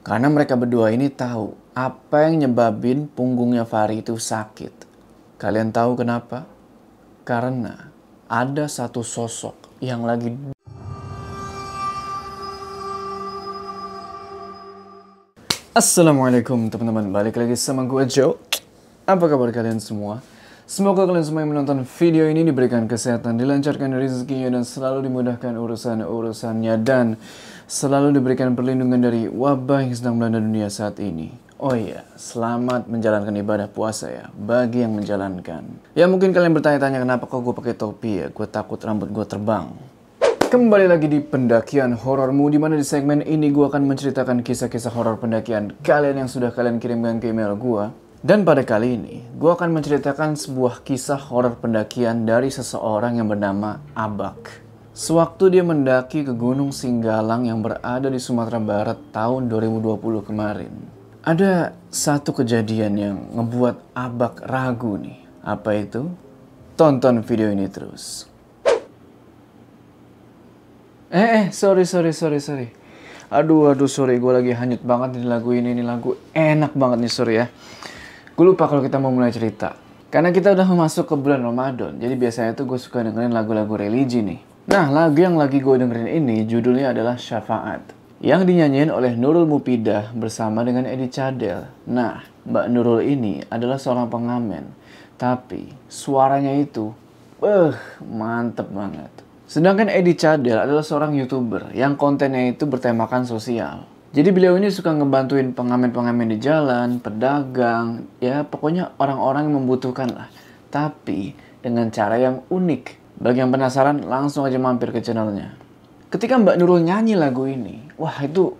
Karena mereka berdua ini tahu apa yang nyebabin punggungnya Vari itu sakit. Kalian tahu kenapa? Karena ada satu sosok yang lagi Assalamualaikum teman-teman, balik lagi sama gue Joe. Apa kabar kalian semua? Semoga kalian semua yang menonton video ini diberikan kesehatan, dilancarkan rezekinya, dan selalu dimudahkan urusan-urusannya, dan selalu diberikan perlindungan dari wabah yang sedang melanda dunia saat ini. Oh iya, selamat menjalankan ibadah puasa ya, bagi yang menjalankan. Ya mungkin kalian bertanya-tanya kenapa kok gue pakai topi ya, gue takut rambut gue terbang. Kembali lagi di pendakian horormu, dimana di segmen ini gue akan menceritakan kisah-kisah horor pendakian kalian yang sudah kalian kirimkan ke email gue. Dan pada kali ini, gue akan menceritakan sebuah kisah horor pendakian dari seseorang yang bernama Abak. Sewaktu dia mendaki ke Gunung Singgalang yang berada di Sumatera Barat tahun 2020 kemarin, ada satu kejadian yang ngebuat Abak ragu nih. Apa itu? Tonton video ini terus. Sorry. Aduh, sorry. Gue lagi hanyut banget di lagu ini. Ini lagu enak banget nih, sorry ya. Gue lupa kalau kita mau mulai cerita. Karena kita udah masuk ke bulan Ramadan. Jadi biasanya tuh gue suka dengerin lagu-lagu religi nih. Nah, lagu yang lagi gue dengerin ini judulnya adalah Syafaat. Yang dinyanyiin oleh Nurul Mupidah bersama dengan Edi Chadel. Nah, Mbak Nurul ini adalah seorang pengamen. Tapi suaranya itu, mantep banget. Sedangkan Edi Chadel adalah seorang YouTuber yang kontennya itu bertemakan sosial. Jadi beliau ini suka ngebantuin pengamen-pengamen di jalan, pedagang, ya pokoknya orang-orang yang membutuhkan lah. Tapi dengan cara yang unik. Bagi yang penasaran, langsung aja mampir ke channelnya. Ketika Mbak Nurul nyanyi lagu ini, wah itu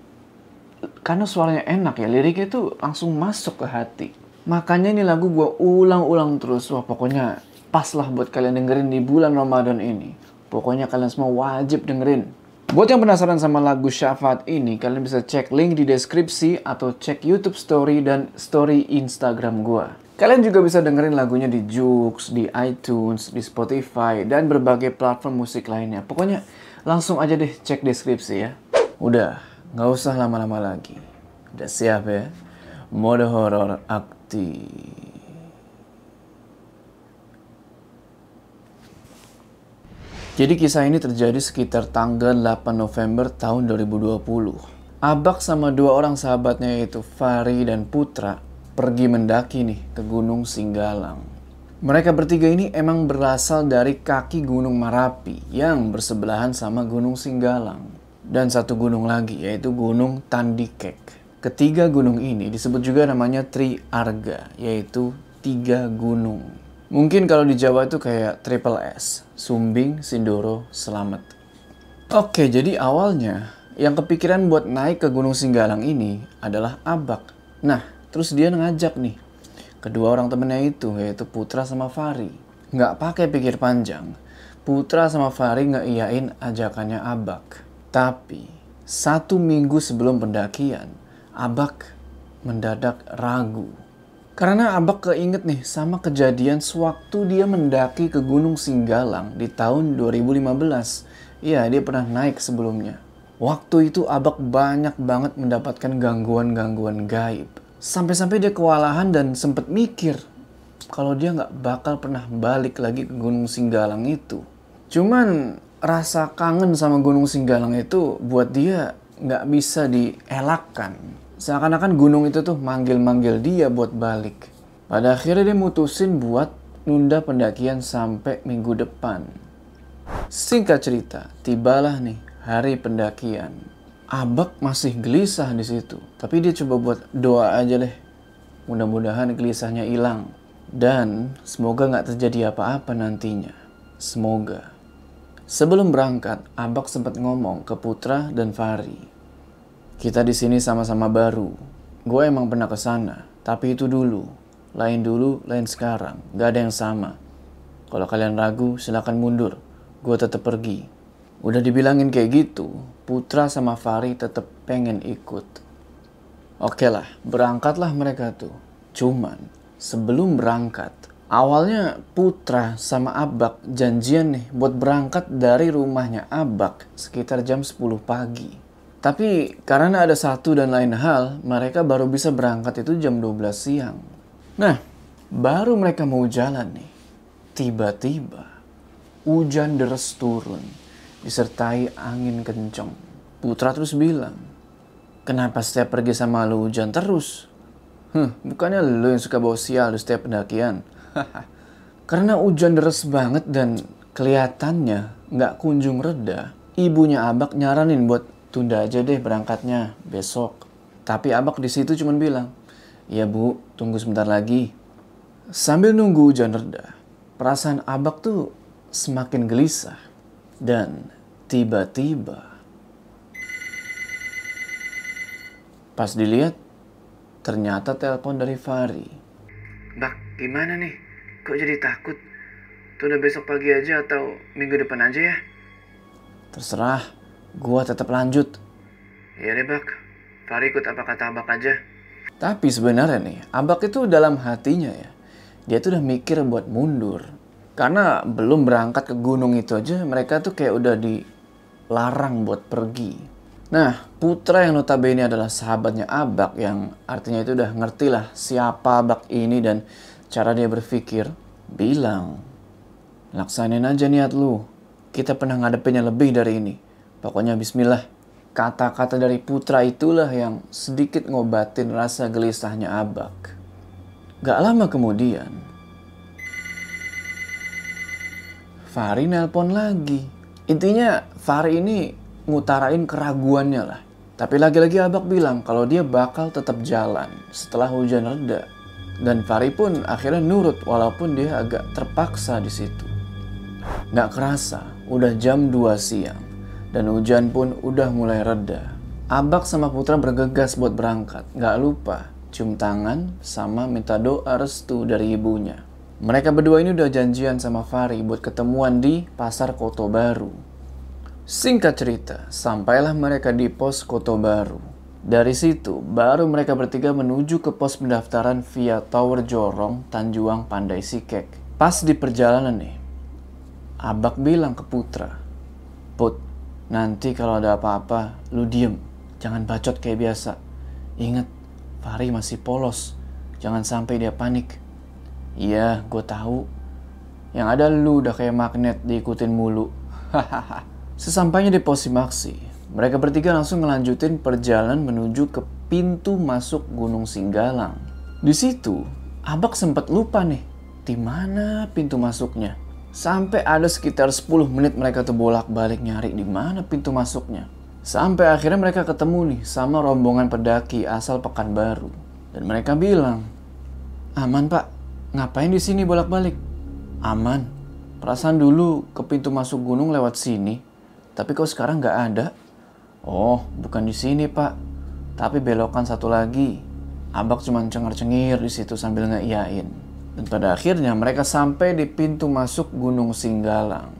karena suaranya enak ya, liriknya itu langsung masuk ke hati. Makanya ini lagu gue ulang-ulang terus, wah pokoknya pas lah buat kalian dengerin di bulan Ramadan ini. Pokoknya kalian semua wajib dengerin. Buat yang penasaran sama lagu Syafaat ini, kalian bisa cek link di deskripsi atau cek YouTube story dan story Instagram gua. Kalian juga bisa dengerin lagunya di JOOX, di iTunes, di Spotify, dan berbagai platform musik lainnya. Pokoknya langsung aja deh cek deskripsi ya. Udah, nggak usah lama-lama lagi. Udah siap ya? Mode horor aktif. Jadi kisah ini terjadi sekitar tanggal 8 November tahun 2020. Abak sama dua orang sahabatnya yaitu Vari dan Putra pergi mendaki nih ke Gunung Singgalang. Mereka bertiga ini emang berasal dari kaki Gunung Marapi yang bersebelahan sama Gunung Singgalang. Dan satu gunung lagi yaitu Gunung Tandikek. Ketiga gunung ini disebut juga namanya Tri Arga, yaitu tiga gunung. Mungkin kalau di Jawa itu kayak triple S, Sumbing, Sindoro, Slamet. Oke, jadi awalnya yang kepikiran buat naik ke Gunung Singgalang ini adalah Abak. Nah, terus dia ngajak nih kedua orang temennya itu, yaitu Putra sama Vari. Nggak pakai pikir panjang, Putra sama Vari ngeiyain ajakannya Abak. Tapi, satu minggu sebelum pendakian, Abak mendadak ragu. Karena Abak keinget nih sama kejadian sewaktu dia mendaki ke Gunung Singgalang di tahun 2015. Iya, dia pernah naik sebelumnya. Waktu itu Abak banyak banget mendapatkan gangguan-gangguan gaib. Sampai-sampai dia kewalahan dan sempat mikir kalau dia nggak bakal pernah balik lagi ke Gunung Singgalang itu. Cuman rasa kangen sama Gunung Singgalang itu buat dia nggak bisa dielakkan. Seakan-akan gunung itu tuh manggil-manggil dia buat balik. Pada akhirnya dia mutusin buat nunda pendakian sampai minggu depan. Singkat cerita, tibalah nih hari pendakian. Abak masih gelisah di situ, tapi dia coba buat doa aja deh. Mudah-mudahan gelisahnya hilang dan semoga nggak terjadi apa-apa nantinya. Semoga. Sebelum berangkat, Abak sempat ngomong ke Putra dan Vari. Kita di sini sama-sama baru. Gue emang pernah ke sana, tapi itu dulu, lain sekarang. Gak ada yang sama. Kalau kalian ragu, silakan mundur. Gue tetap pergi. Udah dibilangin kayak gitu, Putra sama Vari tetap pengen ikut. Oke lah, berangkatlah mereka tuh. Cuman, sebelum berangkat, awalnya Putra sama Abak janjian nih buat berangkat dari rumahnya Abak sekitar jam 10 pagi. Tapi karena ada satu dan lain hal, mereka baru bisa berangkat itu jam 12 siang. Nah, baru mereka mau jalan nih. Tiba-tiba, hujan deras turun, disertai angin kencang. Putra terus bilang, "Kenapa setiap pergi sama lu hujan terus? Bukannya lu yang suka bawa sial di setiap pendakian?" Karena hujan deras banget dan kelihatannya nggak kunjung reda, ibunya Abak nyaranin buat tunda aja deh berangkatnya besok. Tapi Abak di situ cuman bilang, "Ya bu, tunggu sebentar lagi." Sambil nunggu hujan reda, perasaan Abak tuh semakin gelisah. Dan tiba-tiba pas dilihat, ternyata telepon dari Vari. "Bak, gimana nih? Kok jadi takut? Tunda besok pagi aja atau minggu depan aja ya?" "Terserah, gua tetap lanjut." "Ya deh Bak, Fari ikut apa kata Abak aja." Tapi sebenarnya nih, Abak itu dalam hatinya ya, dia tuh udah mikir buat mundur. Karena belum berangkat ke gunung itu aja, mereka tuh kayak udah dilarang buat pergi. Nah, Putra yang notabene adalah sahabatnya Abak, yang artinya itu udah ngerti lah siapa Abak ini dan cara dia berpikir, bilang, "Laksanin aja niat lu, kita pernah ngadepinnya lebih dari ini. Pokoknya bismillah." Kata-kata dari Putra itulah yang sedikit ngobatin rasa gelisahnya Abak. Gak lama kemudian, Fari nelpon lagi. Intinya Fari ini ngutarain keraguannya lah. Tapi lagi-lagi Abak bilang kalau dia bakal tetap jalan setelah hujan reda. Dan Fari pun akhirnya nurut walaupun dia agak terpaksa di situ. Gak kerasa udah jam 2 siang. Dan hujan pun udah mulai reda. Abak sama Putra bergegas buat berangkat. Gak lupa cium tangan sama minta doa restu dari ibunya. Mereka berdua ini udah janjian sama Fari buat ketemuan di Pasar Koto Baru. Singkat cerita, sampailah mereka di Pos Koto Baru. Dari situ, baru mereka bertiga menuju ke pos pendaftaran via Tower Jorong Tanjuang Pandai Sikek. Pas di perjalanan nih, Abak bilang ke Putra, "Put, nanti kalau ada apa-apa, lu diem. Jangan bacot kayak biasa. Ingat, Fari masih polos. Jangan sampai dia panik." "Iya, gue tahu. Yang ada lu udah kayak magnet diikutin mulu." Sesampainya di Posimaksi, mereka bertiga langsung ngelanjutin perjalanan menuju ke pintu masuk Gunung Singgalang. Di situ, Abak sempat lupa nih, di mana pintu masuknya. Sampai ada sekitar 10 menit mereka tuh bolak-balik nyari di mana pintu masuknya. Sampai akhirnya mereka ketemu nih sama rombongan pendaki asal Pekanbaru. Dan mereka bilang, "Aman pak, ngapain di sini bolak-balik?" "Aman, perasaan dulu ke pintu masuk gunung lewat sini. Tapi kok sekarang nggak ada?" "Oh, bukan di sini pak, tapi belokan satu lagi." Abak cuma cengar-cengir di situ sambil ngeiyain. Dan pada akhirnya mereka sampai di pintu masuk Gunung Singgalang.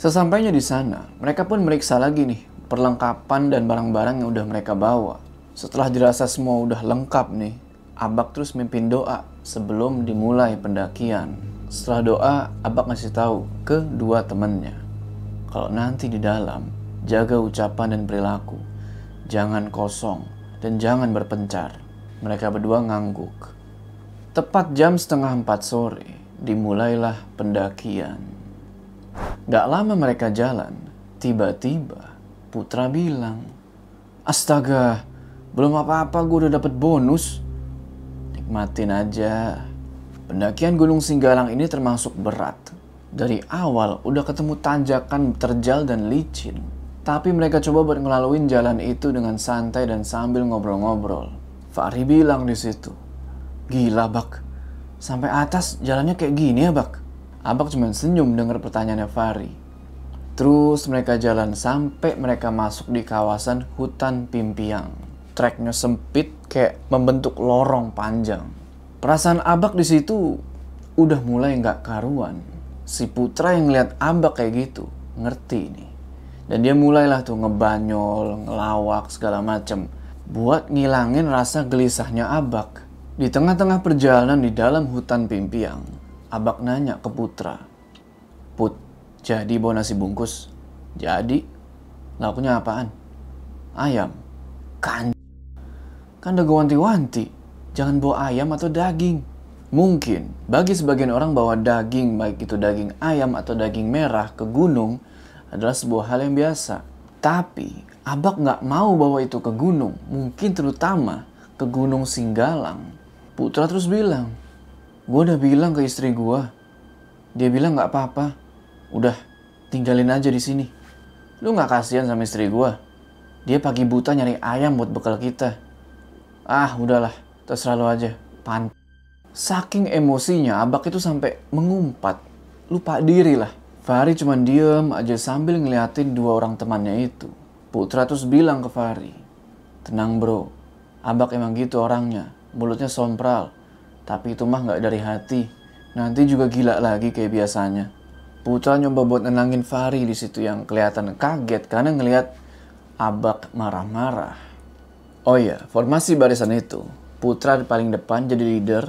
Sesampainya di sana, mereka pun meriksa lagi nih perlengkapan dan barang-barang yang udah mereka bawa. Setelah dirasa semua udah lengkap nih, Abak terus mimpin doa sebelum dimulai pendakian. Setelah doa, Abak ngasih tahu ke dua temennya, "Kalau nanti di dalam, jaga ucapan dan perilaku. Jangan kosong dan jangan berpencar." Mereka berdua ngangguk. Tepat jam 3:30 sore, dimulailah pendakian. Gak lama mereka jalan, tiba-tiba Putra bilang, "Astaga, belum apa-apa gue udah dapet bonus." "Nikmatin aja." Pendakian Gunung Singgalang ini termasuk berat. Dari awal udah ketemu tanjakan terjal dan licin. Tapi mereka coba buat ngelaluin jalan itu dengan santai dan sambil ngobrol-ngobrol. Fahri bilang di situ, "Gila Bak, sampai atas jalannya kayak gini ya Bak?" Abak cuma senyum dengar pertanyaannya Fari. Terus mereka jalan sampai mereka masuk di kawasan hutan Pimpiang. Treknya sempit kayak membentuk lorong panjang. Perasaan Abak di situ udah mulai nggak karuan. Si Putra yang ngeliat Abak kayak gitu ngerti nih. Dan dia mulailah tuh ngebanyol, ngelawak segala macem buat ngilangin rasa gelisahnya Abak. Di tengah-tengah perjalanan di dalam hutan Pimpiang, Abak nanya ke Putra, "Put, jadi bawa nasi bungkus?" "Jadi, lakunya apaan?" ayam. Kan udah gue wanti-wanti, jangan bawa ayam atau daging. Mungkin bagi sebagian orang bahwa daging, baik itu daging ayam atau daging merah, ke gunung adalah sebuah hal yang biasa. Tapi Abak nggak mau bawa itu ke gunung, mungkin terutama ke Gunung Singgalang. Putra terus bilang, gue udah bilang ke istri gue. Dia bilang nggak apa-apa, udah tinggalin aja di sini. Lu nggak kasihan sama istri gue? Dia pagi buta nyari ayam buat bekal kita. Ah udahlah, terserah lu aja. Saking emosinya Abak itu sampai mengumpat, lupa diri lah. Vari cuma diem aja sambil ngeliatin dua orang temannya itu. Putra terus bilang ke Vari, tenang bro, Abak emang gitu orangnya, mulutnya sompral, tapi itu mah nggak dari hati, nanti juga gila lagi kayak biasanya. Putra nyoba buat nenangin Vari di situ yang kelihatan kaget karena ngelihat Abak marah-marah. Oh iya, formasi barisan itu, Putra paling depan jadi leader,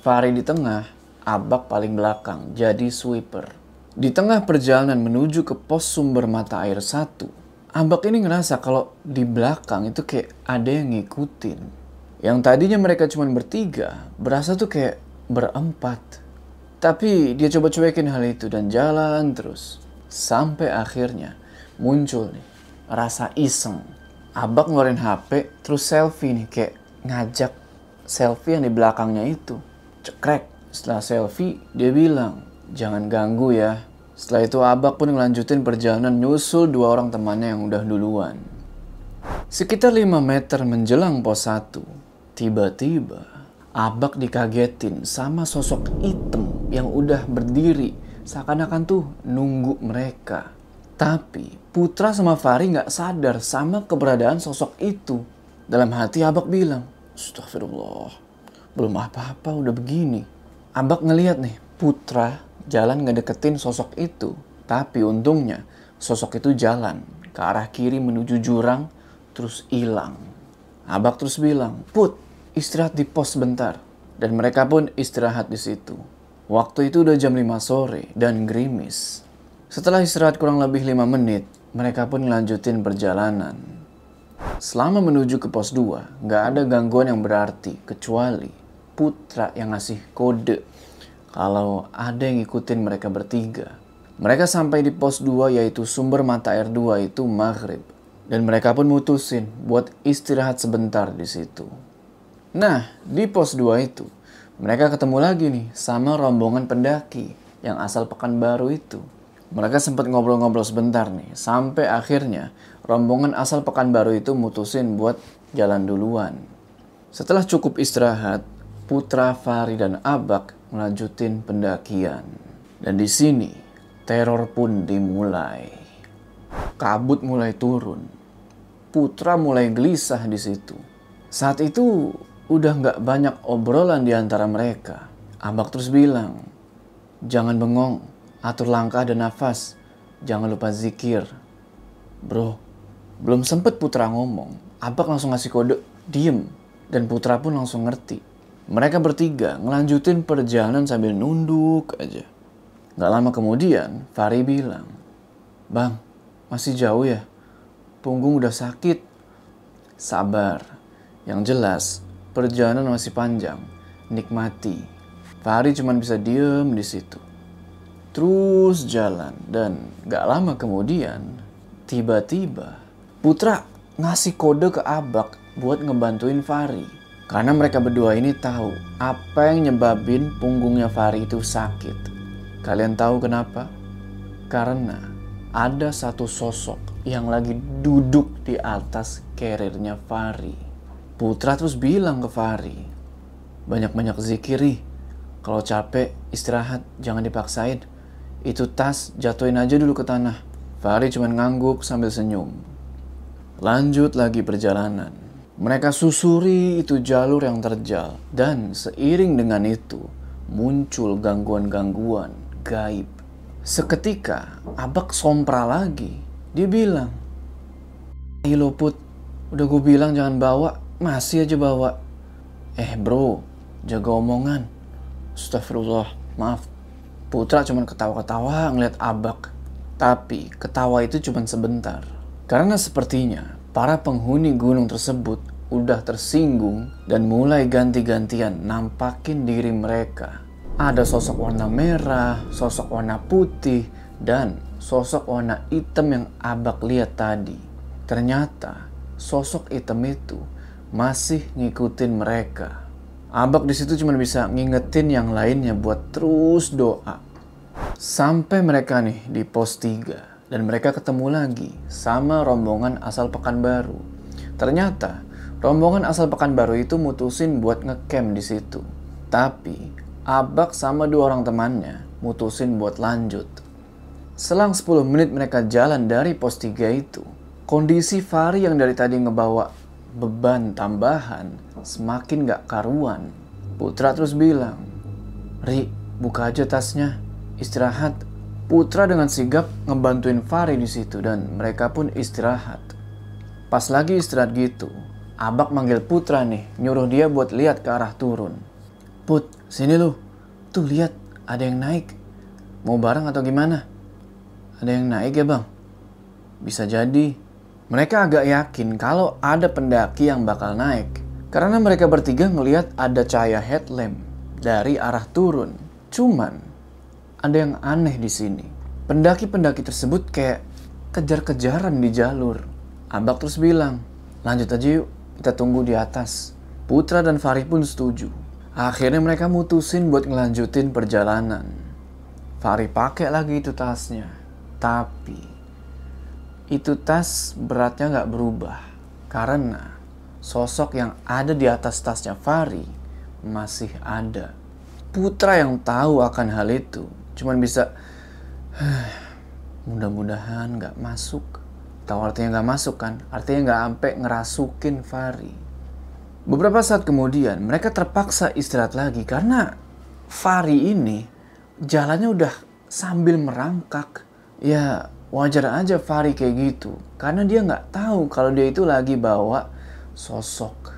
Vari di tengah, Abak paling belakang jadi sweeper. Di tengah perjalanan menuju ke pos sumber mata air 1, Abak ini ngerasa kalau di belakang itu kayak ada yang ngikutin. Yang tadinya mereka cuma bertiga, berasa tuh kayak berempat. Tapi dia coba cuekin hal itu dan jalan terus. Sampai akhirnya muncul nih rasa iseng. Abak ngeluarin HP terus selfie nih, kayak ngajak selfie yang di belakangnya itu. Cekrek, setelah selfie dia bilang, jangan ganggu ya. Setelah itu Abak pun ngelanjutin perjalanan nyusul dua orang temannya yang udah duluan. Sekitar 5 meter menjelang pos 1, tiba-tiba Abak dikagetin sama sosok hitam yang udah berdiri seakan-akan tuh nunggu mereka. Tapi Putra sama Vari gak sadar sama keberadaan sosok itu. Dalam hati Abak bilang, astagfirullah, belum apa-apa udah begini. Abak ngeliat nih Putra jalan ngedeketin sosok itu, tapi untungnya sosok itu jalan ke arah kiri menuju jurang terus hilang. Abak terus bilang, Put, istirahat di pos sebentar, dan mereka pun istirahat di situ. Waktu itu udah jam 5 sore dan gerimis. Setelah istirahat kurang lebih 5 menit, mereka pun ngelanjutin perjalanan. Selama menuju ke pos 2, nggak ada gangguan yang berarti kecuali Putra yang ngasih kode kalau ada yang ngikutin mereka bertiga. Mereka sampai di pos 2 yaitu sumber mata air 2 itu maghrib. Dan mereka pun mutusin buat istirahat sebentar di situ. Nah di pos 2 itu mereka ketemu lagi nih sama rombongan pendaki yang asal Pekanbaru itu. Mereka sempat ngobrol-ngobrol sebentar nih sampai akhirnya rombongan asal Pekanbaru itu mutusin buat jalan duluan. Setelah cukup istirahat, Putra, Vari, dan Abak melanjutin pendakian. Dan di sini teror pun dimulai. Kabut mulai turun. Putra mulai gelisah di situ. Saat itu udah nggak banyak obrolan di antara mereka. Abak terus bilang, jangan bengong, atur langkah dan nafas, jangan lupa zikir. Bro, belum sempet Putra ngomong, Abak langsung ngasih kode diem, dan Putra pun langsung ngerti. Mereka bertiga ngelanjutin perjalanan sambil nunduk aja. Gak lama kemudian, Vari bilang, Bang, masih jauh ya? Punggung udah sakit. Sabar. Yang jelas, perjalanan masih panjang. Nikmati. Vari cuma bisa diem di situ. Terus jalan. Dan gak lama kemudian, tiba-tiba Putra ngasih kode ke Abak buat ngebantuin Vari. Karena mereka berdua ini tahu apa yang nyebabin punggungnya Vari itu sakit. Kalian tahu kenapa? Karena ada satu sosok yang lagi duduk di atas karirnya Vari. Putra terus bilang ke Vari, banyak-banyak zikiri. Kalau capek istirahat, jangan dipaksain. Itu tas jatuhin aja dulu ke tanah. Vari cuma ngangguk sambil senyum. Lanjut lagi perjalanan. Mereka susuri itu jalur yang terjal, dan seiring dengan itu muncul gangguan-gangguan gaib. Seketika Abak sompra lagi. Dia bilang, "Hilo Put, udah gue bilang jangan bawa, masih aja bawa." Bro, jaga omongan. Astagfirullah, maaf." Putra cuma ketawa-ketawa ngeliat Abak. Tapi ketawa itu cuma sebentar. Karena sepertinya Para penghuni gunung tersebut udah tersinggung dan mulai ganti-gantian nampakin diri mereka. Ada sosok warna merah, sosok warna putih, dan sosok warna hitam yang Abak lihat tadi. Ternyata sosok hitam itu masih ngikutin mereka. Abak di situ cuma bisa ngingetin yang lainnya buat terus doa. Sampai mereka nih di pos 3 dan mereka ketemu lagi sama rombongan asal Pekanbaru. Ternyata rombongan asal Pekanbaru itu mutusin buat ngecamp di situ. Tapi Abak sama dua orang temannya mutusin buat lanjut. Selang 10 menit mereka jalan dari pos 3 itu, kondisi Vari yang dari tadi ngebawa beban tambahan semakin gak karuan. Putra terus bilang, "Ri, buka aja tasnya, istirahat." Putra dengan sigap ngebantuin Vari di situ dan mereka pun istirahat. Pas lagi istirahat gitu, Abak manggil Putra nih, nyuruh dia buat lihat ke arah turun. "Put, sini lu, tuh lihat ada yang naik. Mau bareng atau gimana? Ada yang naik ya bang?" "Bisa jadi." Mereka agak yakin kalau ada pendaki yang bakal naik, karena mereka bertiga ngelihat ada cahaya headlamp dari arah turun. Cuman ada yang aneh di sini. Pendaki-pendaki tersebut kayak kejar-kejaran di jalur. Abak terus bilang, "Lanjut aja yuk, kita tunggu di atas." Putra dan Farid pun setuju. Akhirnya mereka mutusin buat ngelanjutin perjalanan. Farid pakai lagi itu tasnya, tapi itu tas beratnya nggak berubah karena sosok yang ada di atas tasnya Vari masih ada. Putra yang tahu akan hal itu cuman bisa mudah-mudahan nggak masuk. Tahu artinya nggak masuk kan? Artinya nggak sampai ngerasukin Vari. Beberapa saat kemudian mereka terpaksa istirahat lagi karena Vari ini jalannya udah sambil merangkak. Ya, wajar aja Vari kayak gitu, karena dia nggak tahu kalau dia itu lagi bawa sosok.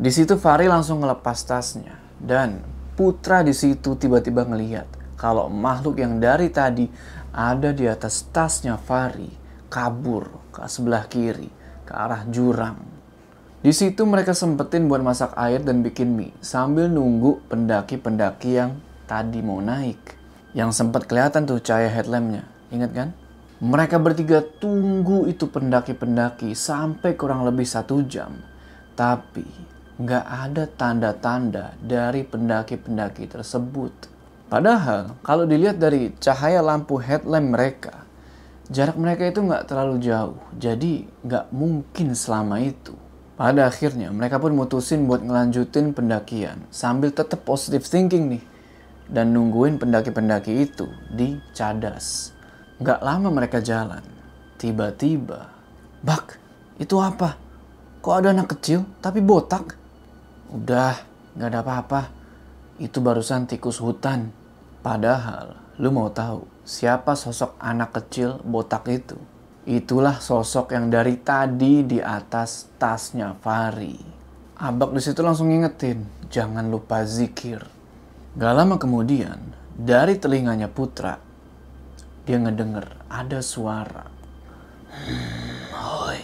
Di situ Vari langsung ngelepas tasnya dan Putra di situ tiba-tiba ngelihat kalau makhluk yang dari tadi ada di atas tasnya Vari kabur ke sebelah kiri ke arah jurang. Di situ mereka sempetin buat masak air dan bikin mie sambil nunggu pendaki-pendaki yang tadi mau naik. Yang sempat kelihatan tuh cahaya headlampnya, ingat kan? Mereka bertiga tunggu itu pendaki-pendaki sampai kurang lebih 1 jam. Tapi nggak ada tanda-tanda dari pendaki-pendaki tersebut. Padahal kalau dilihat dari cahaya lampu headlamp mereka, jarak mereka itu nggak terlalu jauh. Jadi nggak mungkin selama itu. Pada akhirnya mereka pun mutusin buat ngelanjutin pendakian sambil tetap positive thinking nih. Dan nungguin pendaki-pendaki itu di Cadas. Gak lama mereka jalan, tiba-tiba, "Bak, itu apa? Kok ada anak kecil tapi botak?" "Udah, gak ada apa-apa. Itu barusan tikus hutan." Padahal, lu mau tahu siapa sosok anak kecil botak itu? Itulah sosok yang dari tadi di atas tasnya Vari. Abak di situ langsung ngingetin, jangan lupa zikir. Gak lama kemudian, dari telinganya Putra, dia ngedenger ada suara. "Hoi."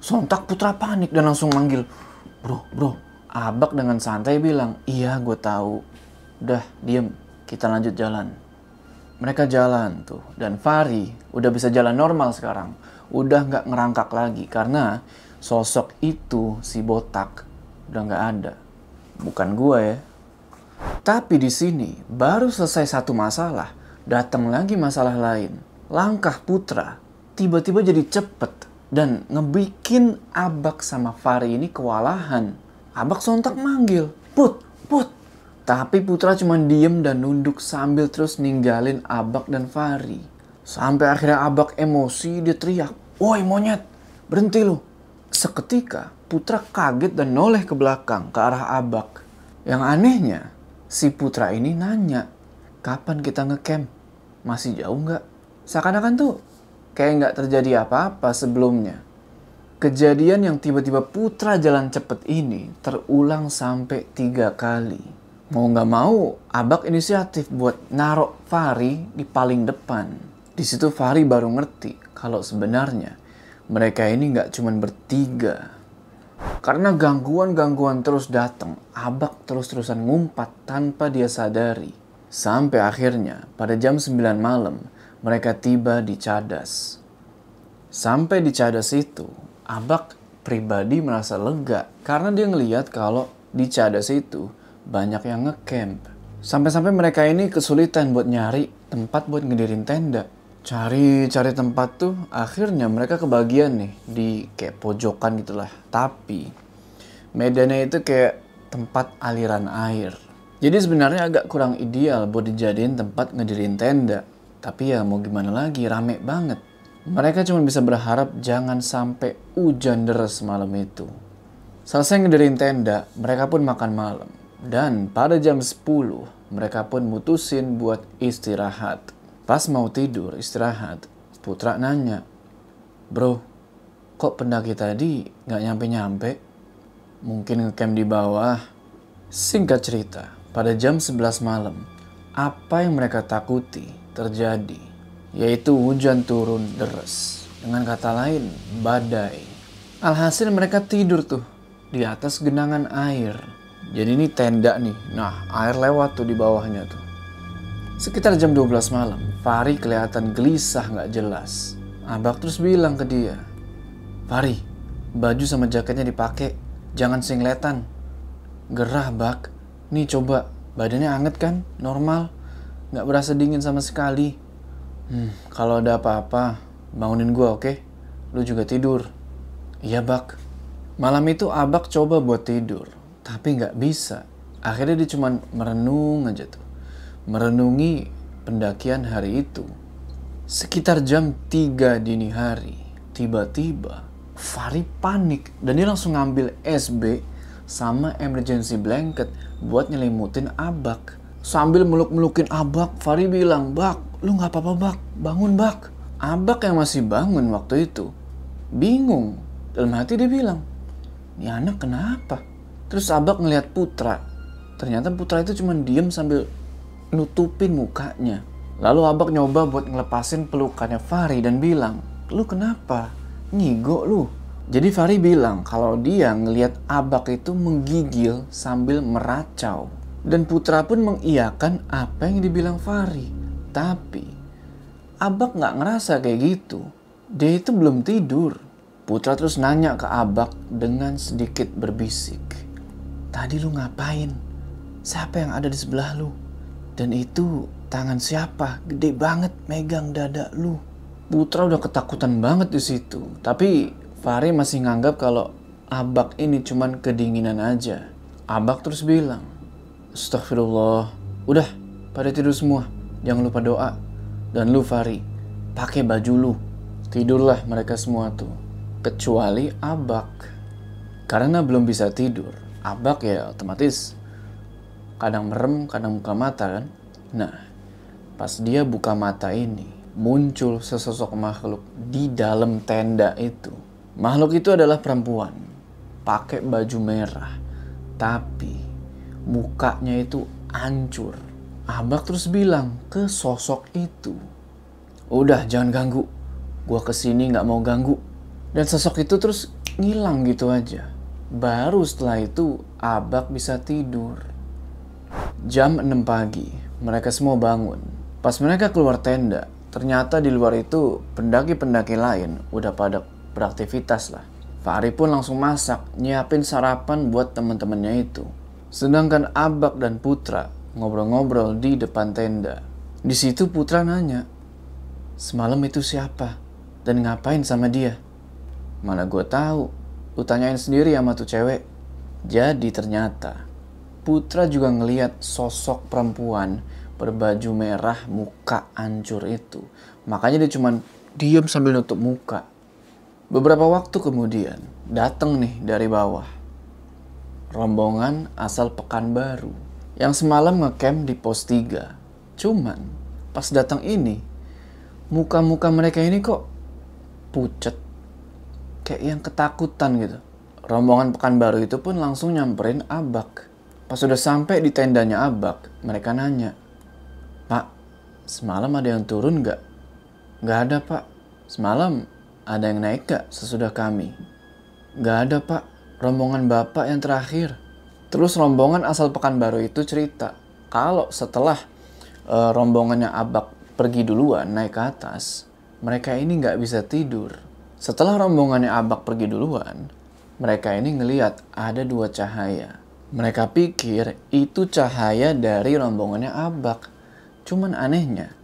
Sontak Putra panik dan langsung manggil, Bro. Abak dengan santai bilang, "Iya, gue tahu. Udah, diem. Kita lanjut jalan." Mereka jalan tuh. Dan Vari udah bisa jalan normal sekarang. Udah nggak ngerangkak lagi. Karena sosok itu, si botak, udah nggak ada. Bukan gue ya. Tapi di sini baru selesai satu masalah. Datang lagi masalah lain. Langkah Putra tiba-tiba jadi cepet dan ngebikin Abak sama Vari ini kewalahan. Abak sontak manggil, Put. Tapi Putra cuma diem dan nunduk sambil terus ninggalin Abak dan Vari. Sampai akhirnya Abak emosi, dia teriak, "Woi monyet, berhenti lu." Seketika Putra kaget dan noleh ke belakang ke arah Abak. Yang anehnya si Putra ini nanya, "Kapan kita ngecamp? Masih jauh nggak?" Seakan-akan tuh kayak nggak terjadi apa-apa sebelumnya. Kejadian yang tiba-tiba Putra jalan cepet ini terulang sampai 3 kali. Mau nggak mau Abak inisiatif buat narok Vari di paling depan. Di situ Vari baru ngerti kalau sebenarnya Mereka ini nggak cuman bertiga. Karena gangguan-gangguan terus datang, Abak terus-terusan ngumpat tanpa dia sadari. Sampai akhirnya, pada jam 9 malam, mereka tiba di Cadas. Sampai di Cadas itu, Abak pribadi merasa lega karena dia ngeliat kalau di Cadas itu banyak yang ngecamp. Sampai-sampai mereka ini kesulitan buat nyari tempat buat ngedirin tenda. Cari-cari tempat tuh, akhirnya mereka kebagian nih di kayak pojokan gitulah. Tapi medannya itu kayak tempat aliran air. Jadi sebenarnya agak kurang ideal buat dijadiin tempat ngedirin tenda. Tapi ya mau gimana lagi, rame banget. Mereka cuma bisa berharap jangan sampai hujan deras malam itu. Selesai ngedirin tenda, mereka pun makan malam. Dan pada jam 10, mereka pun mutusin buat istirahat. Pas mau tidur istirahat, Putra nanya, "Bro, kok pendaki tadi nggak nyampe-nyampe? Mungkin ngecamp di bawah." Singkat cerita, pada jam 11 malam, apa yang mereka takuti terjadi, yaitu hujan turun deras. Dengan kata lain, badai. Alhasil mereka tidur tuh di atas genangan air. Jadi ini tenda nih, nah air lewat tuh di bawahnya tuh. Sekitar jam 12 malam, Vari kelihatan gelisah nggak jelas. Abak terus bilang ke dia, "Vari, baju sama jaketnya dipakai, jangan singletan." "Gerah, Bak. Nih coba, badannya anget kan, normal. Nggak berasa dingin sama sekali." Kalau ada apa-apa, bangunin gue oke? Lu juga tidur." "Iya, Bak." Malam itu Abak coba buat tidur, tapi nggak bisa. Akhirnya dia cuma merenung aja tuh. Merenungi pendakian hari itu. Sekitar jam 3 dini hari, tiba-tiba Vari panik dan dia langsung ngambil SB sama emergency blanket buat nyelimutin Abak. Sambil meluk-melukin Abak, Vari bilang, "Bak, lu gak apa-apa, Bak, bangun, Bak." Abak yang masih bangun waktu itu bingung, dalam hati dia bilang, "Ini anak kenapa?" Terus Abak ngeliat Putra, ternyata Putra itu cuma diem sambil nutupin mukanya. Lalu Abak nyoba buat ngelepasin pelukannya Vari dan bilang, "Lu kenapa? Ngigo lu?" Jadi Vari bilang kalau dia ngelihat Abak itu menggigil sambil meracau. Dan Putra pun mengiyakan apa yang dibilang Vari. Tapi Abak nggak ngerasa kayak gitu. Dia itu belum tidur. Putra terus nanya ke Abak dengan sedikit berbisik, "Tadi lu ngapain? Siapa yang ada di sebelah lu? Dan itu tangan siapa? Gede banget megang dada lu." Putra udah ketakutan banget di situ, tapi Vari masih nganggap kalau Abak ini cuman kedinginan aja. Abak terus bilang, "Astagfirullah, udah pada tidur semua, jangan lupa doa. Dan lu Vari, pakai baju lu." Tidurlah mereka semua tuh, kecuali Abak. Karena belum bisa tidur, Abak ya otomatis kadang merem, kadang buka mata kan. Nah, pas dia buka mata ini, muncul sesosok makhluk di dalam tenda itu. Makhluk itu adalah perempuan, pakai baju merah, tapi mukanya itu hancur. Abak terus bilang ke sosok itu, "Udah, jangan ganggu. Gua kesini nggak mau ganggu." Dan sosok itu terus ngilang gitu aja. Baru setelah itu, Abak bisa tidur. Jam 6 pagi, mereka semua bangun. Pas mereka keluar tenda, ternyata di luar itu pendaki-pendaki lain udah pada beraktivitas lah. Vari pun langsung masak, nyiapin sarapan buat temen-temennya itu. Sedangkan Abak dan Putra ngobrol-ngobrol di depan tenda. Di situ Putra nanya, "Semalam itu siapa? Dan ngapain sama dia?" "Mana gue tahu. Lu tanyain sendiri sama tuh cewek." Jadi ternyata Putra juga ngeliat sosok perempuan berbaju merah, muka hancur itu. Makanya dia cuman diem sambil nutup muka. Beberapa waktu kemudian, datang nih dari bawah rombongan asal Pekanbaru yang semalam ngecamp di pos 3. Cuman pas datang ini, muka-muka mereka ini kok pucet, kayak yang ketakutan gitu. Rombongan Pekanbaru itu pun langsung nyamperin Abak. Pas sudah sampai di tendanya Abak, mereka nanya, "Pak, semalam ada yang turun nggak?" "Nggak ada, Pak. Semalam Ada yang naik gak sesudah kami? Gak ada pak, rombongan bapak yang terakhir. Terus rombongan asal Pekanbaru itu cerita, kalau setelah rombongannya Abak pergi duluan naik ke atas, mereka ini gak bisa tidur. Setelah rombongannya Abak pergi duluan, mereka ini ngeliat ada dua cahaya. Mereka pikir itu cahaya dari rombongannya Abak. Cuman anehnya,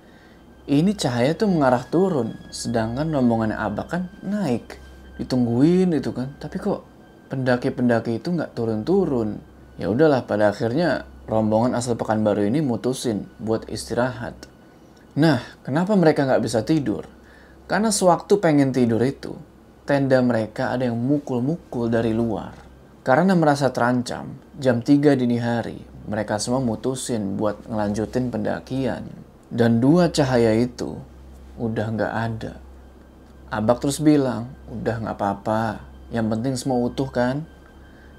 ini cahaya tuh mengarah turun, sedangkan rombongannya Abak kan naik. Ditungguin itu kan, tapi kok pendaki-pendaki itu nggak turun-turun. Ya udahlah, pada akhirnya rombongan asal Pekanbaru ini mutusin buat istirahat. Nah, kenapa mereka nggak bisa tidur? Karena sewaktu pengen tidur itu, tenda mereka ada yang mukul-mukul dari luar. Karena merasa terancam, jam 3 dini hari, mereka semua mutusin buat ngelanjutin pendakian. Dan dua cahaya itu udah nggak ada. Abak terus bilang, udah nggak apa-apa. Yang penting semua utuh kan?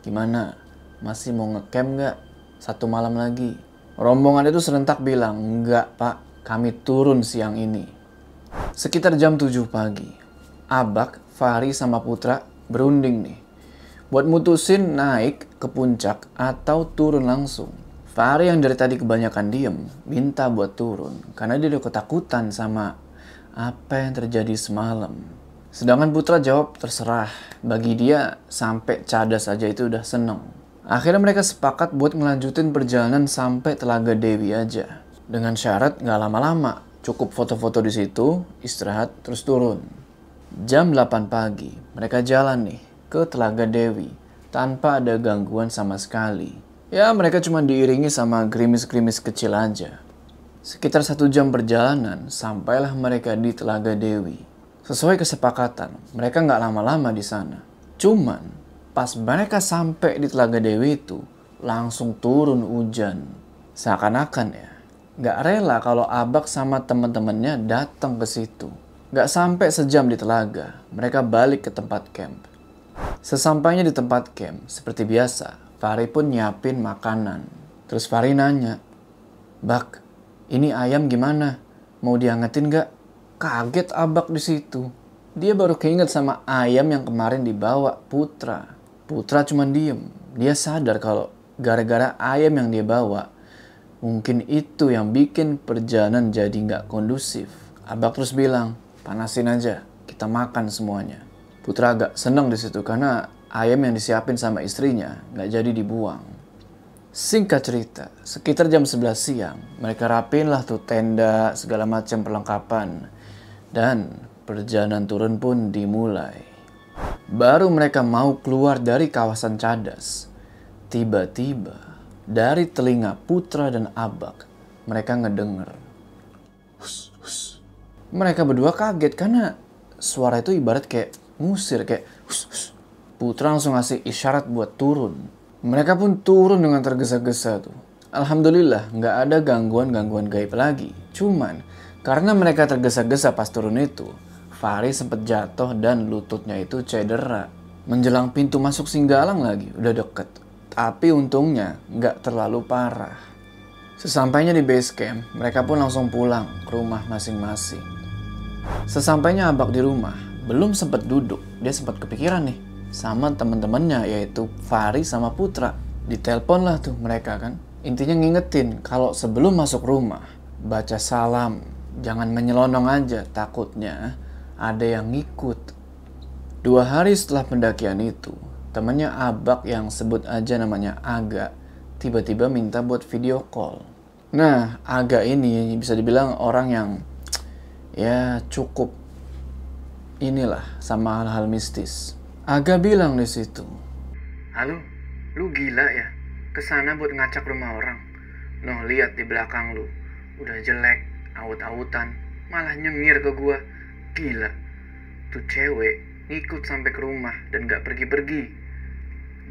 Gimana? Masih mau ngecamp nggak? Satu malam lagi. Rombongan itu serentak bilang, nggak pak, kami turun siang ini. Sekitar jam 7 pagi, Abak, Vari, sama Putra berunding nih. Buat mutusin naik ke puncak atau turun langsung. Vari yang dari tadi kebanyakan diem, minta buat turun. Karena dia udah ketakutan sama apa yang terjadi semalam. Sedangkan Putra jawab terserah. Bagi dia, sampai Cadas aja itu udah seneng. Akhirnya mereka sepakat buat ngelanjutin perjalanan sampai Telaga Dewi aja. Dengan syarat nggak lama-lama. Cukup foto-foto di situ, istirahat, terus turun. Jam 8 pagi, mereka jalan nih ke Telaga Dewi. Tanpa ada gangguan sama sekali. Ya, mereka cuma diiringi sama gerimis-gerimis kecil aja. Sekitar 1 jam perjalanan, sampailah mereka di Telaga Dewi. Sesuai kesepakatan, mereka nggak lama-lama di sana. Cuman, pas mereka sampai di Telaga Dewi itu, langsung turun hujan. Seakan-akan ya, nggak rela kalau Abak sama teman-temannya datang ke situ. Nggak sampai sejam di telaga, mereka balik ke tempat camp. Sesampainya di tempat camp, seperti biasa, Vari pun nyiapin makanan. Terus Vari nanya, "Bak, ini ayam gimana? Mau diangetin gak?" Kaget Abak di situ. Dia baru keinget sama ayam yang kemarin dibawa Putra. Putra cuma diem. Dia sadar kalau gara-gara ayam yang dia bawa, mungkin itu yang bikin perjalanan jadi nggak kondusif. Abak terus bilang, "Panasin aja, kita makan semuanya." Putra agak seneng di situ karena ayam yang disiapin sama istrinya nggak jadi dibuang. Singkat cerita, sekitar jam 11 siang, mereka rapin lah tuh tenda, segala macam perlengkapan. Dan perjalanan turun pun dimulai. Baru mereka mau keluar dari kawasan Cadas. Tiba-tiba, dari telinga Putra dan Abak, mereka ngedenger. Hus, hus. Mereka berdua kaget karena suara itu ibarat kayak ngusir, kayak hus, hus. Putra langsung ngasih isyarat buat turun. Mereka pun turun dengan tergesa-gesa tuh. Alhamdulillah nggak ada gangguan-gangguan gaib lagi. Cuman karena mereka tergesa-gesa pas turun itu, Vari sempet jatuh dan lututnya itu cedera. Menjelang pintu masuk Singgalang lagi, udah deket. Tapi untungnya nggak terlalu parah. Sesampainya di base camp, mereka pun langsung pulang ke rumah masing-masing. Sesampainya Abak di rumah, belum sempet duduk, dia sempet kepikiran nih sama teman-temannya, yaitu Vari sama Putra. Ditelepon lah tuh mereka kan. Intinya ngingetin kalau sebelum masuk rumah baca salam, jangan menyelonong aja, takutnya ada yang ngikut. 2 hari setelah pendakian itu, temannya Abak yang sebut aja namanya Aga tiba-tiba minta buat video call. Nah, Aga ini bisa dibilang orang yang ya cukup inilah sama hal-hal mistis. Aga bilang di situ, "Halo, lu gila ya? Kesana buat ngacak rumah orang. Noh, lihat di belakang lu. Udah jelek, awut-awutan, malah nyengir ke gua. Gila. Tuh cewek ngikut sampai ke rumah dan gak pergi-pergi.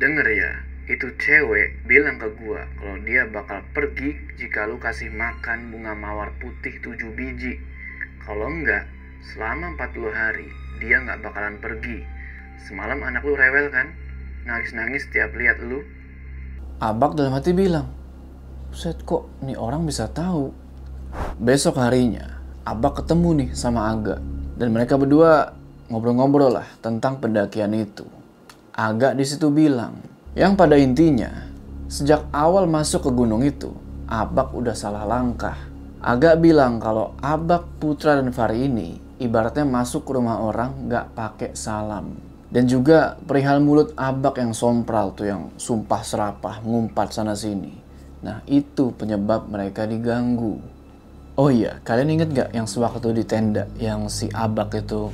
Denger ya, itu cewek bilang ke gua kalau dia bakal pergi jika lu kasih makan bunga mawar putih 7 biji. Kalau enggak, selama 40 hari dia gak bakalan pergi. Semalam anak lu rewel kan? Nangis-nangis tiap lihat lu." Abak dalam hati bilang, "Buset, kok nih orang bisa tahu?" Besok harinya, Abak ketemu nih sama Aga. Dan mereka berdua ngobrol-ngobrol lah tentang pendakian itu. Aga di situ bilang, yang pada intinya sejak awal masuk ke gunung itu, Abak udah salah langkah. Aga bilang kalau Abak, Putra, dan Vari ini ibaratnya masuk ke rumah orang gak pakai salam. Dan juga perihal mulut Abak yang sompral tuh, yang sumpah serapah ngumpat sana sini. Nah, itu penyebab mereka diganggu. Oh iya, kalian inget gak yang sewaktu di tenda yang si Abak itu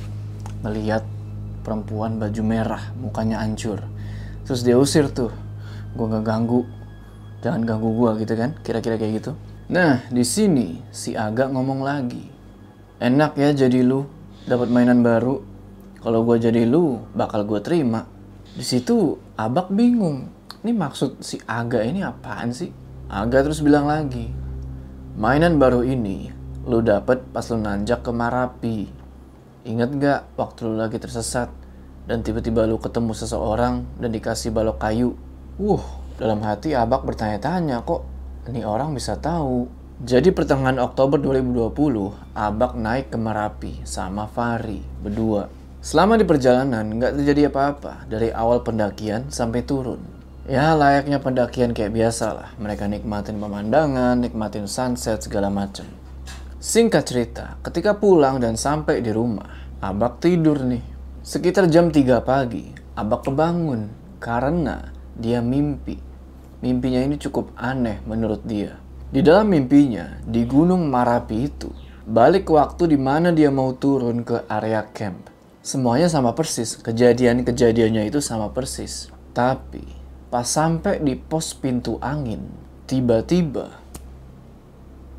melihat perempuan baju merah, mukanya hancur. Terus dia usir tuh, gue gak ganggu, jangan ganggu gue gitu kan, kira-kira kayak gitu. Nah, di sini si Aga ngomong lagi, enak ya jadi lu, dapat mainan baru. Kalau gue jadi lu, bakal gue terima. Di situ Abak bingung, ini maksud si Aga ini apaan sih? Aga terus bilang lagi, mainan baru ini lu dapat pas lu nanjak ke Marapi. Ingat gak waktu lu lagi tersesat? Dan tiba-tiba lu ketemu seseorang dan dikasih balok kayu. Dalam hati Abak bertanya-tanya, kok ini orang bisa tahu. Jadi pertengahan Oktober 2020, Abak naik ke Marapi sama Vari berdua. Selama di perjalanan nggak terjadi apa-apa dari awal pendakian sampai turun. Ya layaknya pendakian kayak biasa lah, mereka nikmatin pemandangan, nikmatin sunset segala macem. Singkat cerita, ketika pulang dan sampai di rumah, Abak tidur nih. Sekitar jam 3 pagi, Abak kebangun karena dia mimpi. Mimpinya ini cukup aneh menurut dia. Di dalam mimpinya, di Gunung Marapi itu, balik waktu di mana dia mau turun ke area camp. Semuanya sama persis, kejadian-kejadiannya itu sama persis. Tapi, pas sampai di pos pintu angin, tiba-tiba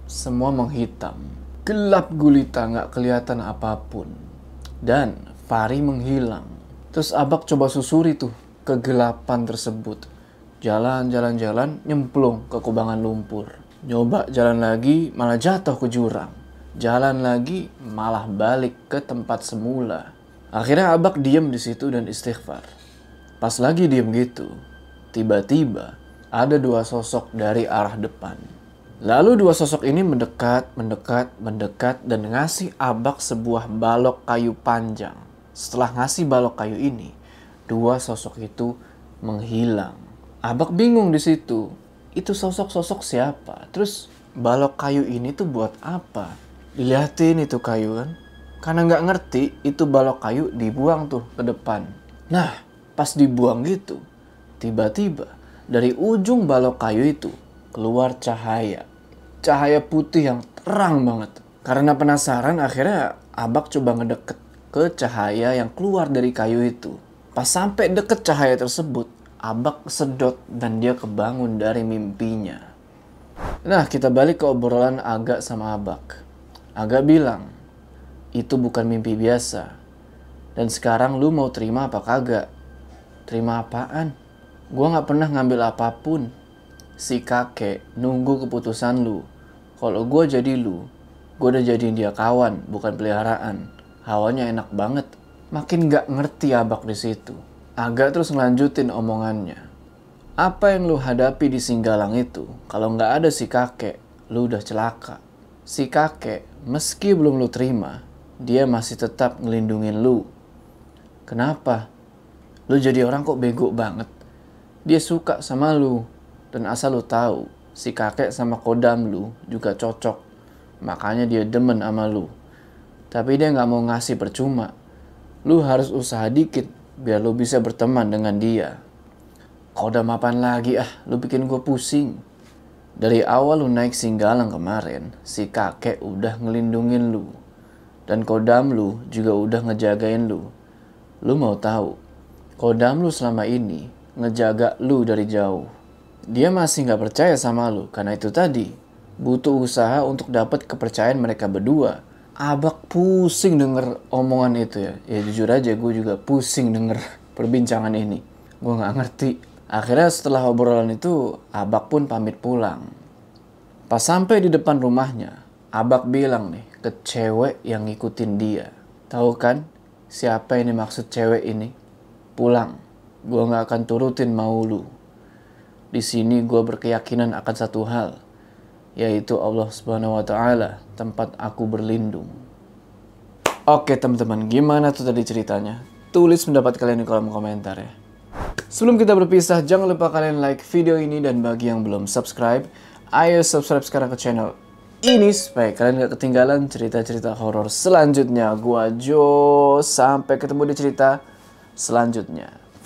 semua menghitam. Gelap gulita, nggak kelihatan apapun. Dan Vari menghilang. Terus Abak coba susuri tuh kegelapan tersebut. Jalan-jalan-jalan, nyemplung ke kubangan lumpur. Nyoba jalan lagi, malah jatuh ke jurang. Jalan lagi, malah balik ke tempat semula. Akhirnya Abak diem di situ dan istighfar. Pas lagi diem gitu, tiba-tiba ada dua sosok dari arah depan. Lalu dua sosok ini mendekat, mendekat, mendekat, dan ngasih Abak sebuah balok kayu panjang. Setelah ngasih balok kayu ini, dua sosok itu menghilang. Abak bingung di situ. Itu sosok-sosok siapa? Terus balok kayu ini tuh buat apa? Dilihatin itu kayu kan? Karena nggak ngerti, itu balok kayu dibuang tuh ke depan. Nah, pas dibuang gitu, tiba-tiba dari ujung balok kayu itu keluar cahaya. Cahaya putih yang terang banget. Karena penasaran, akhirnya Abak coba ngedeket ke cahaya yang keluar dari kayu itu. Pas sampai deket cahaya tersebut, Abak sedot dan dia kebangun dari mimpinya. Nah, kita balik ke obrolan Aga sama Abak. Aga bilang, itu bukan mimpi biasa. Dan sekarang lu mau terima apa kagak? Terima apaan? Gua gak pernah ngambil apapun. Si kakek nunggu keputusan lu. Kalau gua jadi lu, gua udah jadiin dia kawan, bukan peliharaan. Hawanya enak banget. Makin gak ngerti Abak di situ. Aga terus ngelanjutin omongannya. Apa yang lu hadapi di Singgalang itu, kalau gak ada si kakek, lu udah celaka. Si kakek, meski belum lu terima, dia masih tetap ngelindungin lu. Kenapa? Lu jadi orang kok bego banget. Dia suka sama lu. Dan asal lu tahu, si kakek sama kodam lu juga cocok. Makanya dia demen sama lu. Tapi dia nggak mau ngasih percuma. Lu harus usaha dikit biar lu bisa berteman dengan dia. Kodam apaan lagi ah, lu bikin gue pusing. Dari awal lu naik Singgalang kemarin, si kakek udah ngelindungin lu. Dan kodam lu juga udah ngejagain lu. Lu mau tahu, kodam lu selama ini ngejaga lu dari jauh. Dia masih nggak percaya sama lu, karena itu tadi butuh usaha untuk dapat kepercayaan mereka berdua. Abak pusing denger omongan itu ya. Ya jujur aja, gue juga pusing denger perbincangan ini. Gue gak ngerti. Akhirnya setelah obrolan itu, Abak pun pamit pulang. Pas sampai di depan rumahnya, Abak bilang nih ke cewek yang ngikutin dia. Tahu kan siapa ini maksud cewek ini? Pulang. Gue gak akan turutin mau lu. Di sini gue berkeyakinan akan satu hal, yaitu Allah Subhanahu wa Ta'ala, tempat aku berlindung. Oke teman-teman, gimana tuh tadi ceritanya? Tulis pendapat kalian di kolom komentar ya. Sebelum kita berpisah, jangan lupa kalian like video ini, dan bagi yang belum subscribe, ayo subscribe sekarang ke channel ini supaya kalian gak ketinggalan cerita-cerita horor selanjutnya. Gua Joe, sampai ketemu di cerita selanjutnya.